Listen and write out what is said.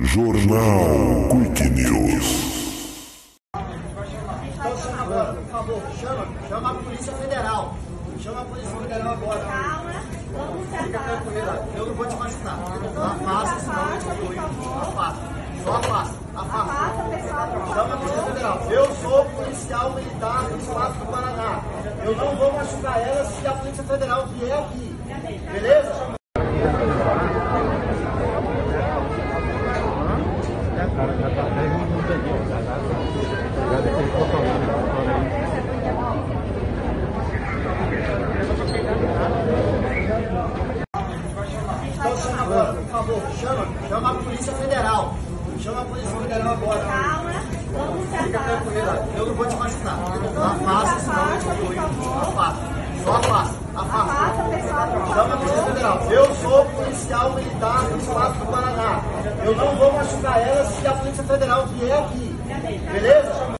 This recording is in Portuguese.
Jornal Quick News. Por favor, chama a Polícia Federal. Chama a Polícia Federal agora. Fica tranquila, eu não vou te machucar. Afasta, senão eu te apoio. Afasta, só afasta. Chama a Polícia Federal. Eu sou policial militar do estado do Paraná. Eu não vou machucar ela se a Polícia Federal vier aqui. Beleza? Por favor, chama a Polícia Federal. Chama a Polícia Federal agora. Fica tranquila, eu não vou te machucar. Afasta, senão eu te apoio. Afasta, só afasta. Chama a Polícia Federal. Eu sou policial militar do estado do Paraná. Eu não vou machucar ela se a Polícia Federal vier aqui. Beleza?